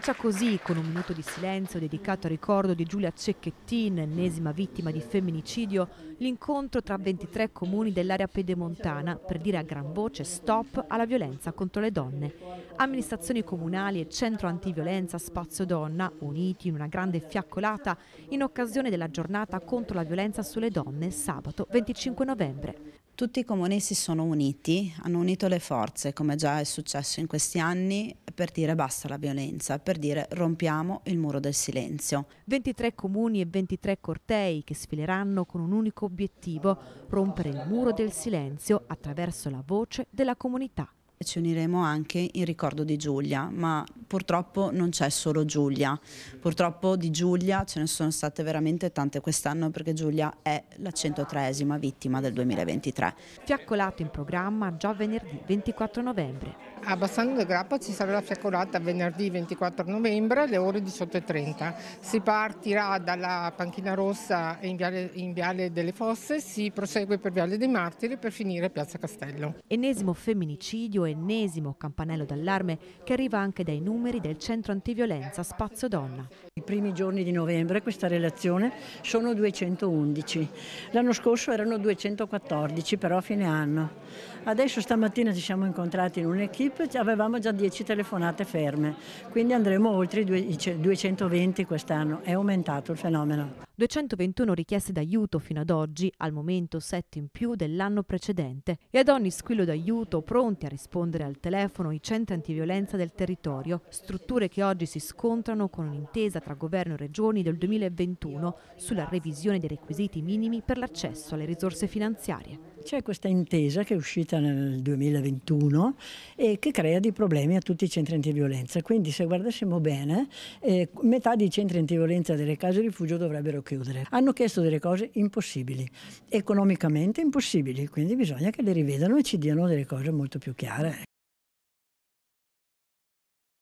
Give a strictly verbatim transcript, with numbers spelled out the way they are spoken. comincia così, con un minuto di silenzio dedicato al ricordo di Giulia Cecchettin, ennesima vittima di femminicidio, l'incontro tra ventitré comuni dell'area pedemontana per dire a gran voce stop alla violenza contro le donne. Amministrazioni comunali e Centro Antiviolenza Spazio Donna, uniti in una grande fiaccolata in occasione della giornata contro la violenza sulle donne sabato venticinque novembre. Tutti i comuni si sono uniti, hanno unito le forze, come già è successo in questi anni, per dire basta la violenza, per dire rompiamo il muro del silenzio. ventitré comuni e ventitré cortei che sfileranno con un unico obiettivo, rompere il muro del silenzio attraverso la voce della comunità. Ci uniremo anche in ricordo di Giulia, ma purtroppo non c'è solo Giulia, purtroppo di Giulia ce ne sono state veramente tante quest'anno, perché Giulia è la centotreesima vittima del duemilaventitré. Fiaccolata in programma già venerdì ventiquattro novembre. A Bassano del Grappa ci sarà la fiaccolata venerdì ventiquattro novembre alle ore diciotto e trenta. Si partirà dalla Panchina Rossa in viale, in viale delle Fosse, si prosegue per Viale dei Martiri per finire a Piazza Castello. Ennesimo femminicidio, ennesimo campanello d'allarme che arriva anche dai numeri del Centro Antiviolenza Spazio Donna. I primi giorni di novembre questa relazione sono duecentoundici. L'anno scorso erano duecentoquattordici, però a fine anno. Adesso stamattina ci siamo incontrati in un'equipe, avevamo già dieci telefonate ferme, quindi andremo oltre i duecentoventi quest'anno, è aumentato il fenomeno. duecentoventuno richieste d'aiuto fino ad oggi, al momento sette in più dell'anno precedente, e ad ogni squillo d'aiuto pronti a rispondere al telefono i centri antiviolenza del territorio, strutture che oggi si scontrano con un'intesa tra governo e regioni del duemilaventuno sulla revisione dei requisiti minimi per l'accesso alle risorse finanziarie. C'è questa intesa che è uscita nel duemilaventuno e che crea dei problemi a tutti i centri antiviolenza, quindi se guardassimo bene eh, metà dei centri antiviolenza delle case rifugio dovrebbero chiudere. Hanno chiesto delle cose impossibili, economicamente impossibili, quindi bisogna che le rivedano e ci diano delle cose molto più chiare.